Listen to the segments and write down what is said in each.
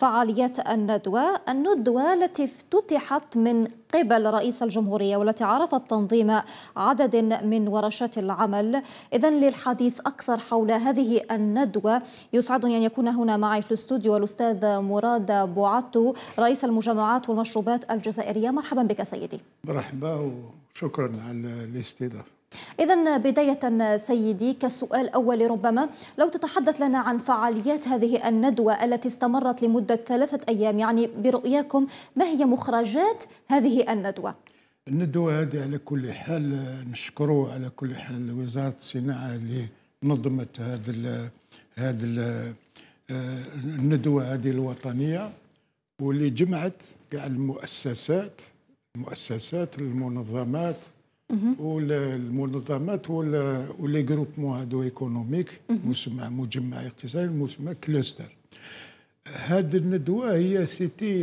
فعاليات الندوة التي افتتحت من قبل رئيس الجمهورية والتي عرفت تنظيم عدد من ورشات العمل. إذن للحديث أكثر حول هذه الندوة يسعدني أن يكون هنا معي في الاستوديو الأستاذ مراد بوعاتو رئيس المجمعات والمشروبات الجزائرية. مرحبا بك سيدي. مرحبا وشكرا على الاستضافة. إذن بداية سيدي كسؤال أول ربما لو تتحدث لنا عن فعاليات هذه الندوة التي استمرت لمدة 3 أيام، يعني برؤياكم ما هي مخرجات هذه الندوة؟ الندوة هذه على كل حال نشكروا على كل حال وزارة الصناعة اللي نظمت هذا الندوة هذه الوطنية واللي جمعت كاع المؤسسات المنظمات والمنظمات ولي جروبمون هادو ايكونوميك مجمع اقتصادي مسمى كلوستر. هاد الندوه هي سيتي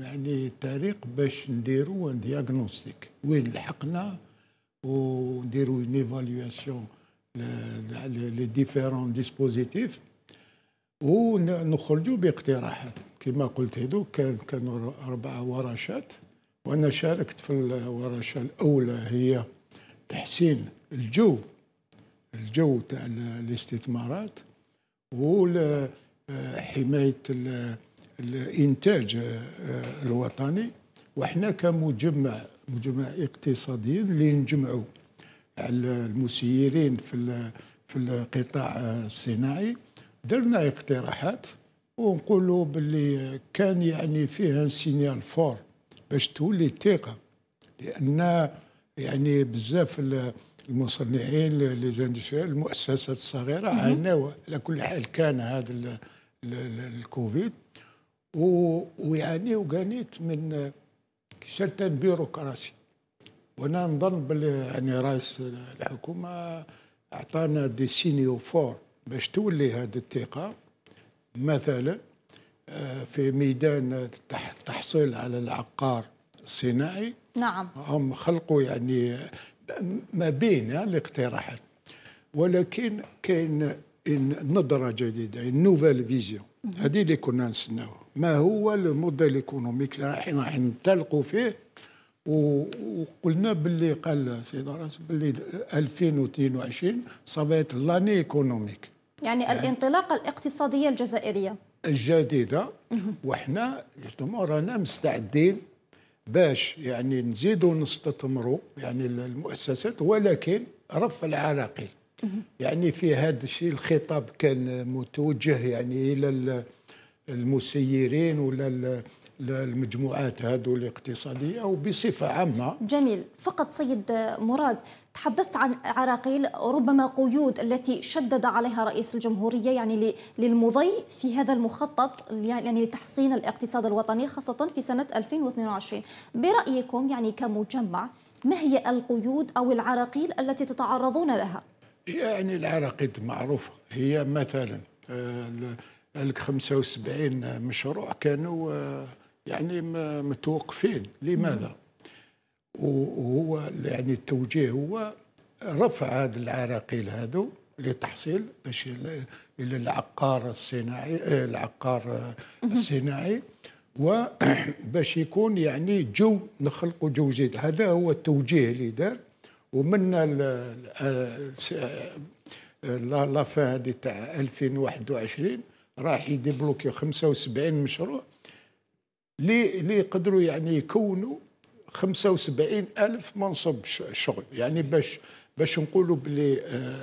يعني طريق باش نديرو ان دياغنوستيك وين لحقنا ونديرو اون ايفالواسيون لي ديفيرون ديسبوزيتيف ونخرجوا باقتراحات. كما قلت هادو كانوا 4 ورشات وأنا شاركت في الورشة الأولى هي تحسين الجو تاع الاستثمارات وحماية الإنتاج الوطني، وإحنا كمجمع اقتصاديين اللي نجمعوا على المسيرين في القطاع الصناعي درنا اقتراحات ونقولوا باللي كان يعني فيها سينيال فور باش تولي الثقة، لأن يعني بزاف المصنعين لي زاندستريال المؤسسات الصغيرة عانوا على كل حال. كان هذا الكوفيد ويعني وقانيت من سيرتان بيروقراسي، وأنا نظن بلي يعني رئيس الحكومة أعطانا دي سينيو فور باش تولي هذه الثقة، مثلا في ميدان التحصيل على العقار الصناعي. نعم، هم خلقوا يعني ما بين الاقتراحات، ولكن كاين نظرة جديدة، نوفال فيزيون هذه اللي كنا نستناوها. ما هو الموديل ايكونوميك اللي راح ننطلقوا فيه؟ وقلنا باللي قال سيد الرئيس باللي 2022 صافيت لاني ايكونوميك، يعني الانطلاقة الاقتصادية الجزائرية الجديدة، وحنا رانا مستعدين باش يعني نزيدوا نستثمروا يعني المؤسسات، ولكن رفع العراقيل. يعني في هذا الشيء الخطاب كان متوجه يعني الى المسيرين ولا المجموعات هذو الاقتصادية وبصفة عامة. جميل. فقط سيد مراد، تحدثت عن عراقيل ربما قيود التي شدد عليها رئيس الجمهورية يعني للمضي في هذا المخطط يعني لتحسين الاقتصاد الوطني خاصة في سنة 2022. برأيكم يعني كمجمع ما هي القيود أو العراقيل التي تتعرضون لها؟ يعني العراقيل معروفة، هي مثلا 75 مشروع كانوا يعني متوقفين. لماذا؟ وهو يعني التوجيه هو رفع هذه العراقيل هذو لتحصيل باش الى العقار الصناعي وباش يكون يعني جو نخلقوا جو جديد. هذا هو التوجيه اللي دار. ومن لافان هذه تاع 2021 راح يديبلوكيو 75 مشروع اللي يقدروا يعني يكونوا 75,000 منصب شغل. يعني باش نقولوا بلي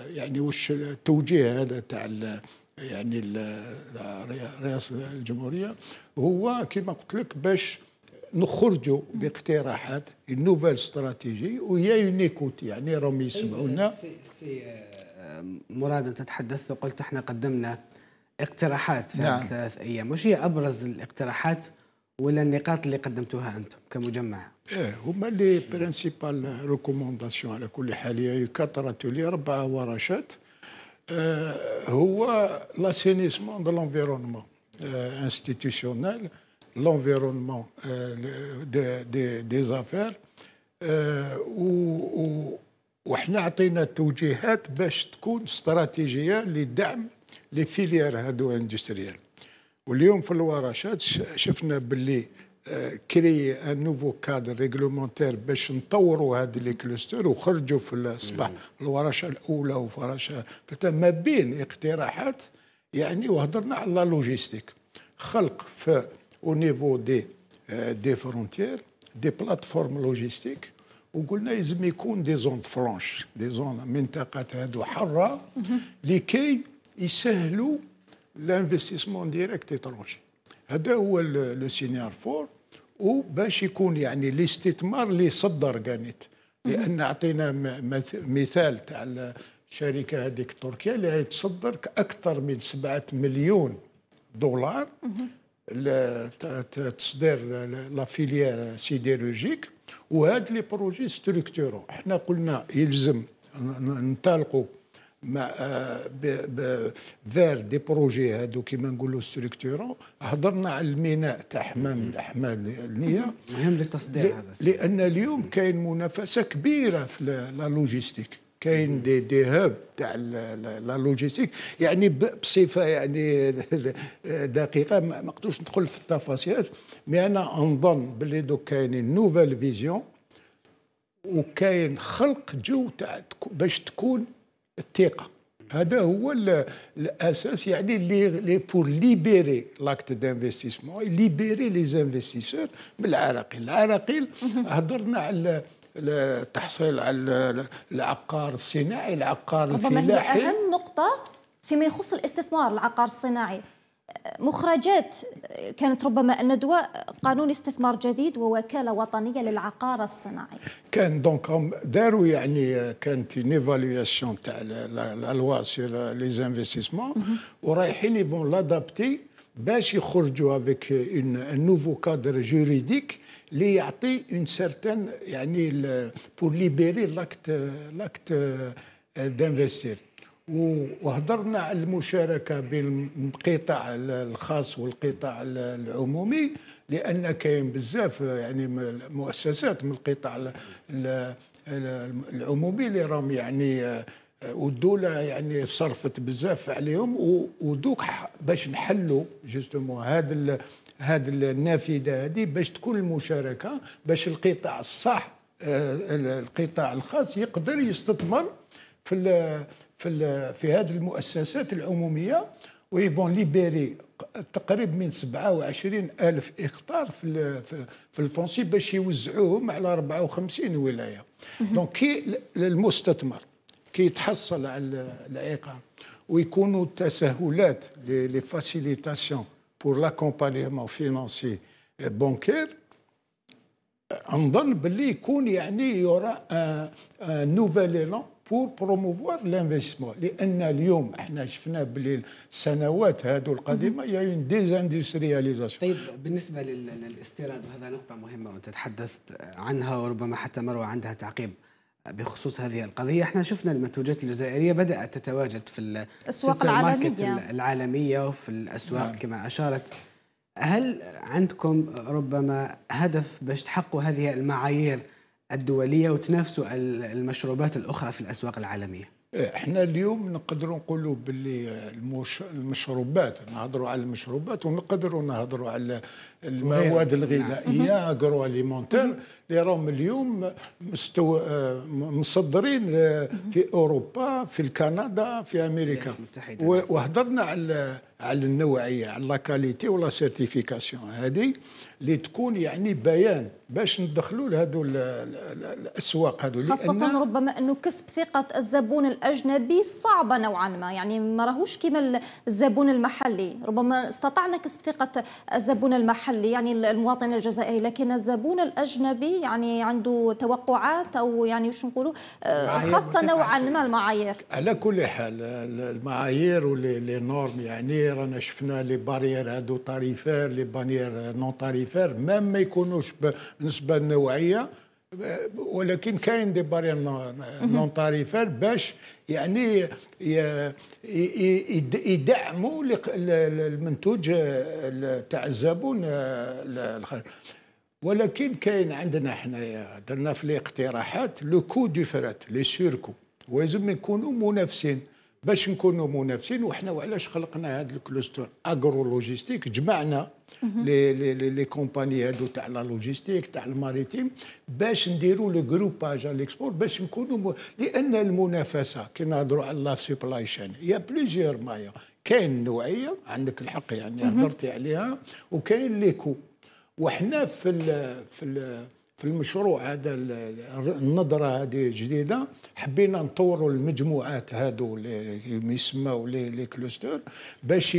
يعني واش التوجيه هذا تاع يعني رئيس الجمهوريه هو كما قلت لك باش نخرجوا باقتراحات نوفيل استراتيجي وهي يونيكوت. يعني راهم يسمعونا. سي مراد، انت تحدثت وقلت احنا قدمنا اقتراحات في هذه 3 أيام، وش هي أبرز الاقتراحات ولا النقاط اللي قدمتوها أنتم كمجمع؟ هما لي برانسيبال ريكومونداسيون على كل حال هي كثرت لي 4 ورشات. هو لاسينيسمون دو لونفيرونمون انستيتيسيونيل، لونفيرونمون دي افير، وحنا عطينا توجيهات باش تكون استراتيجية لدعم لي فيليير هادو اندستريال. واليوم في الورشات شفنا باللي كري ان نوفو كادر ريغلومونتير باش نطوروا هذه لي كلوستر وخرجوا في الصباح الورشه الاولى وفرشه ما بين اقتراحات يعني. وهضرنا على لا لوجيستيك، خلق في او نيفو دي فرونتيير دي بلاتفورم لوجيستيك، وقلنا لازم يكون دي زون فرانش، دي زون منطقات هادو حره لكي يسهلوا لانفستيسمون ديريكت اترونجي. هذا هو لو سينيار فور، وباش يكون يعني الاستثمار اللي صدر قانيت، لان عطينا مثال تاع الشركه هذيك التركيه اللي هي تصدر اكثر من 7 مليون دولار تصدير لا فيليير سيديروجيك. وهاد لي بروجي ستركتورو احنا قلنا يلزم ننطلقوا مع فير دي بروجي هادو كيما نقولوا ستركتورون. هضرنا على الميناء تاع حمام النيه، مهم للتصدير هذا، لان اليوم كاين منافسه كبيره في لا لوجيستيك، كاين دي هاب تاع لا لوجيستيك يعني بصفه يعني دقيقه ما نقدروش ندخل في التفاصيل. مي انا نظن باللي دوك كاينين نوفيل فيزيون وكاين خلق جو تاع باش تكون الثقة. هذا هو الأساس يعني اللي بور ليبيري لاكت دانفستيسمون، ليبيري لي انفستيسور من العراقيل. العراقيل هضرنا على التحصيل على العقار الصناعي، العقار الفلاحي. ربما هي أهم نقطة فيما يخص الاستثمار، العقار الصناعي. مخرجات كانت ربما أن ندوى قانون استثمار جديد ووكالة وطنية للعقار الصناعي. كان دونك هم داروا يعني كانت ايفالواسيون تاع لا لوا سور لي انفستيسمون ورايحين يفون لادابتي باش يخرجوا افيك ان نوفو كادر جوريديك اللي يعطي اون سيرتان يعني بور ليبيري لاكت دانفستير. وهضرنا على المشاركه بين القطاع الخاص والقطاع العمومي، لان كاين بزاف يعني مؤسسات من القطاع العمومي اللي راهم يعني والدوله يعني صرفت بزاف عليهم. ودوك باش نحلوا جوستومون هاد النافذه هذه باش تكون المشاركه، باش القطاع الصح القطاع الخاص يقدر يستثمر في هذه المؤسسات العموميه. ويفون ليبيري تقريبا من 27000 هكتار في الفونسي باش يوزعوهم على 54 ولايه. دونك كي المستثمر كي يتحصل على العقار ويكونوا التسهلات لي فاسيليتاسيون بور لاكومبانيمون فينانسي بانكير، نظن باللي يكون يعني يورا ان نوفيل ايلون بور بروموفوار لانفستيسمون. لان اليوم احنا شفنا باللي السنوات هذو القادمه هي اون ديزاندسترياليزاسيون. طيب بالنسبه للاستيراد، وهذا نقطه مهمه وانت تحدثت عنها وربما حتى مروه عندها تعقيب بخصوص هذه القضيه، احنا شفنا المنتوجات الجزائريه بدات تتواجد في الاسواق العالميه وفي الاسواق كما اشارت. هل عندكم ربما هدف باش تحققوا هذه المعايير الدولية وتنافسوا المشروبات الأخرى في الأسواق العالمية؟ احنا اليوم نقدروا نقولوا باللي المشروبات، نهضروا على المشروبات ونقدروا نهضروا على المواد الغذائية اغرواليمونتير اللي راهم اليوم مصدرين في أوروبا، في كندا، في أمريكا. وهضرنا على النوعية، على لا كاليتي ولا سيرتيفيكاسيون هذه اللي تكون يعني بيان باش ندخلوا لهذو الأسواق هذو، خاصة ربما أنه كسب ثقة الزبون الأجنبي صعبة نوعا ما، يعني ما راهوش كيما الزبون المحلي. ربما استطعنا كسب ثقة الزبون المحلي يعني المواطن الجزائري، لكن الزبون الأجنبي يعني عنده توقعات أو يعني واش نقولوا خاصة نوعا ما المعايير. على كل حال المعايير ولي نورم يعني رانا شفنا لي باريير هادو طاريفير، لي باريير نون طاريفير، ما يكونوش بالنسبه للنوعيه، ولكن كاين دي باريير نون طاريفير باش يعني يدعموا المنتوج تاع الزبون الخارجي. ولكن كاين عندنا حنايا درنا في الاقتراحات لو كو دو فرات لي سيركو، ولازم يكونوا منافسين باش نكونوا منافسين. وحنا وعلاش خلقنا هذا الكلوستر اغرولوجيستيك، جمعنا لي لي لي كومباني هادو تاع لا لوجيستيك تاع الماريتيم باج نديروا لو جروباج على ليكسبور باش نكونوا لان المنافسه كي نهضروا على لا سبلاي شين يا بليزيور مايا، كاين نوعيه عندك الحق يعني هضرتي عليها، وكاين ليكو. وحنا في المشروع هذا النظره هذه جديده حبينا نطوروا المجموعات هذو اللي يسموا لي كلوستر باش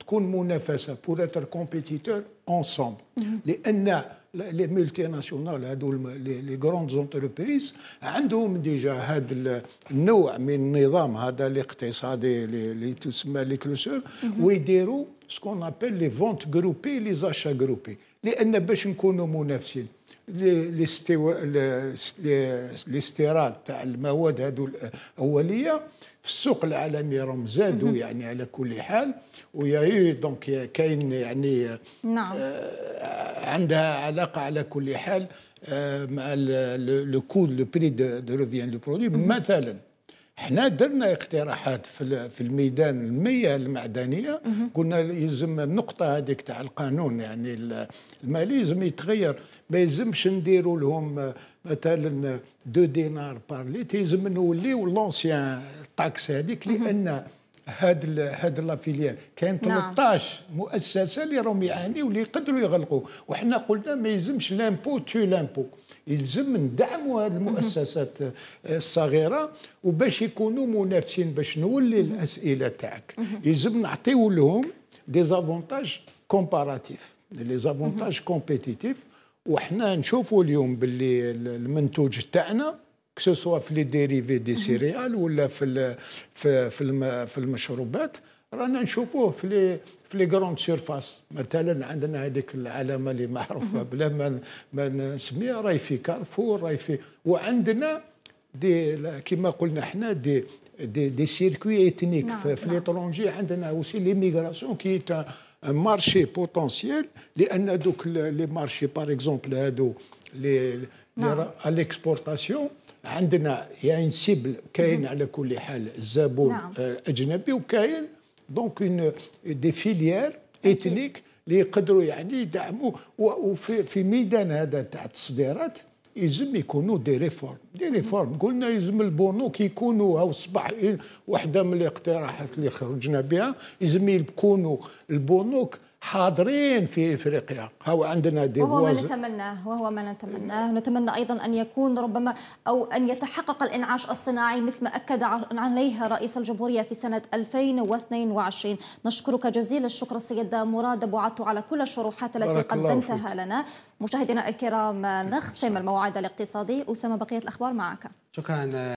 تكون منافسه بور اتر كومبيتيتور انسومبل، لان لي ملتي ناسيونال هذو لي غروند زونتربريز عندهم ديجا هذا النوع من النظام هذا الاقتصادي اللي تسمى لي كلوستر، ويديروا سكون ابل لي فونت جروبي لي زاشا جروبي، لان باش نكونوا منافسين الاستيراد تاع المواد هذو الاوليه في السوق العالمي راهم زادوا يعني على كل حال، ويا دونك كاين يعني نعم عندها علاقه على كل حال مع لو كو لو بري دو ريفيان لو برودوي. مثلا حنا درنا اقتراحات في الميدان المياه المعدنيه، قلنا يلزم النقطه هذيك تاع القانون يعني المالي يلزم يتغير، ما يلزمش نديروا لهم مثلا 2 دينار بار ليت، يلزم نوليو لونسيان طاكس هذيك، لان هاد لا فيليير كاين 13 مؤسسه اللي راهم يعانيوا واللي يقدروا يغلقوا، وحنا قلنا ما يلزمش لامبو تو لامبو، يلزم ندعموا هاد المؤسسات الصغيره وباش يكونوا منافسين. باش نولي الاسئله تاعك يلزم نعطيو لهم دي زافونتاج كومباراتيف لي زافونتاج كومبيتيتيف. وحنا نشوفوا اليوم باللي المنتوج تاعنا كسوا في لي ديريفي دي سيريال ولا في المشروبات رانا نشوفوه في لي غروند سيرفاس. مثلا عندنا هذيك العلامه اللي معروفه بلا ما نسميها، راهي في كارفور، راهي في، وعندنا دي كما قلنا حنا دي سيركوي ايتنيك في ليترونجي. عندنا اوسي ليميغراسيون كي تاع مارشي بوتونسييل، لان دوك لي مارشي باغ اكزومبل هادو لي على ليكسبورتاسيون عندنا يعني اون سيبل كاين على كل حال الزبون الاجنبي، وكاين دونك اون دي فيليير ايتنيك اللي يقدروا يعني يدعموا. وفي ميدان هذا تاع التصديرات يلزم يكونوا دي ريفورم. قلنا يلزم البنوك يكونوا، هاو الصباح وحده من الاقتراحات اللي خرجنا بها، يلزم يكونوا البنوك حاضرين في افريقيا. هو عندنا وهو ما نتمناه. نتمنى ايضا ان يكون ربما او ان يتحقق الانعاش الصناعي مثل ما اكد عليه رئيس الجمهوريه في سنه 2022. نشكرك جزيل الشكر السيده مراد بوعاتو على كل الشروحات التي قدمتها لنا. مشاهدينا الكرام، نختم الموعد الاقتصادي. اسامه، بقيه الاخبار معك. شكرا.